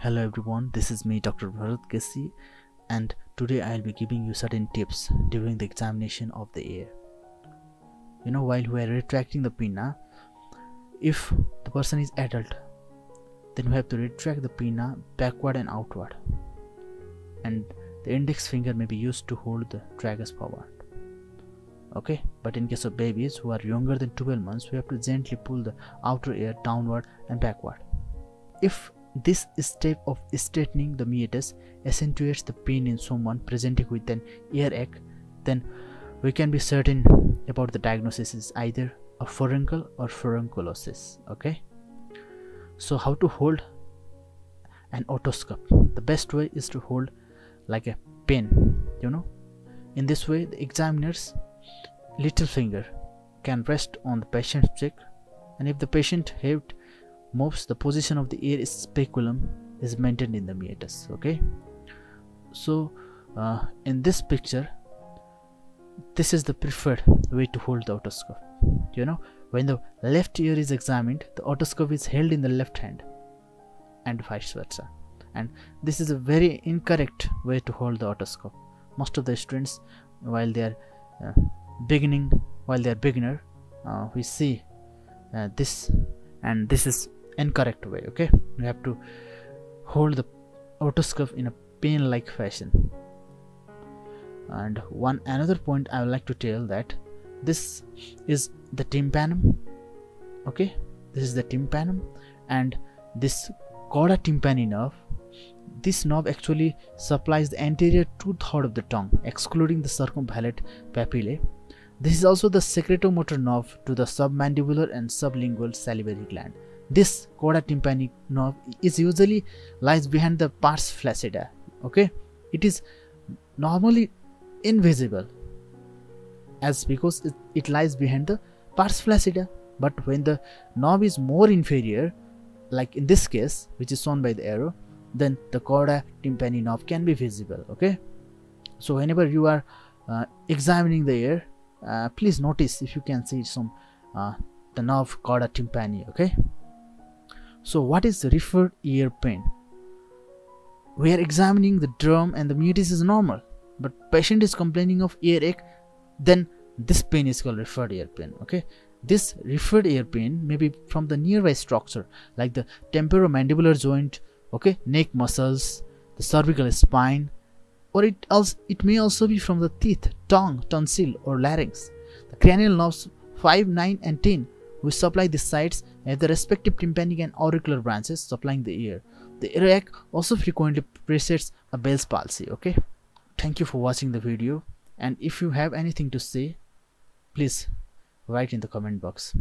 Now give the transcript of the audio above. Hello everyone, this is me Dr. Bharat KC, and today I'll be giving you certain tips during the examination of the ear. You know, while we are retracting the pinna, if the person is adult, then we have to retract the pinna backward and outward, and the index finger may be used to hold the tragus forward. Okay, but in case of babies who are younger than 12 months, we have to gently pull the outer ear downward and backward. If this step of straightening the meatus accentuates the pain in someone presenting with an earache, then we can be certain about the diagnosis is either a furuncle or furunculosis. Okay, so how to hold an otoscope? The best way is to hold like a pen, you know. In this way, the examiner's little finger can rest on the patient's cheek, and if the patient head moves, the position of the ear speculum is maintained in the meatus. Okay, so in this picture, this is the preferred way to hold the otoscope. You know, when the left ear is examined, the otoscope is held in the left hand and vice versa, and this is a very incorrect way to hold the otoscope. Most of the students, while they are beginner, we see this, and this is incorrect way. Okay, you have to hold the otoscope in a pen like fashion. And another point I would like to tell, that this is the tympanum. Okay, this is the tympanum, and this chorda tympani nerve, this nerve actually supplies the anterior two-thirds of the tongue, excluding the circumvallate papillae. This is also the secretomotor nerve to the submandibular and sublingual salivary gland. This chorda tympani nerve is usually lies behind the pars flaccida. Okay, it is normally invisible as because it lies behind the pars flaccida, but when the nerve is more inferior, like in this case which is shown by the arrow, then the chorda tympani nerve can be visible. Okay, so whenever you are examining the ear, please notice if you can see some the nerve chorda tympani. Okay, so what is referred ear pain? We are examining the drum and the meatus is normal, but patient is complaining of earache, then this pain is called referred ear pain. Okay, this referred ear pain may be from the nearby structure like the temporomandibular joint, okay, neck muscles, the cervical spine, or it may also be from the teeth, tongue, tonsil, or larynx. The cranial nerves 5, 9, and 10, which supply the sides, have the respective tympanic and auricular branches supplying the ear. The earache also frequently precedes a Bell's palsy. Okay, thank you for watching the video, and if you have anything to say, please write in the comment box.